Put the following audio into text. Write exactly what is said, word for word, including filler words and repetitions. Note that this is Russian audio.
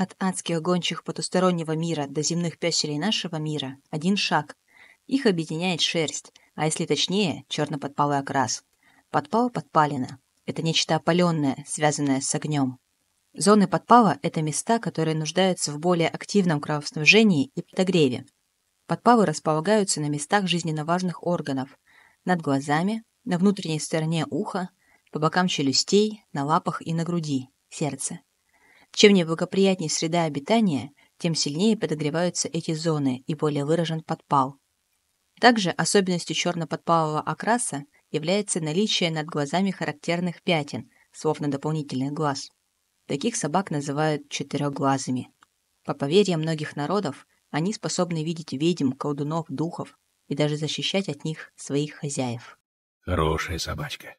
От адских гончих потустороннего мира до земных пёселей нашего мира один шаг. Их объединяет шерсть, а если точнее, черно-подпалый окрас. Подпал подпалина. Это нечто опаленное, связанное с огнем. Зоны подпала – это места, которые нуждаются в более активном кровоснабжении и подогреве. Подпалы располагаются на местах жизненно важных органов – над глазами, на внутренней стороне уха, по бокам челюстей, на лапах и на груди – сердце. Чем неблагоприятнее среда обитания, тем сильнее подогреваются эти зоны и более выражен подпал. Также особенностью черно-подпалого окраса является наличие над глазами характерных пятен, словно дополнительных глаз. Таких собак называют четырехглазыми. По поверьям многих народов, они способны видеть ведьм, колдунов, духов и даже защищать от них своих хозяев. Хорошая собачка.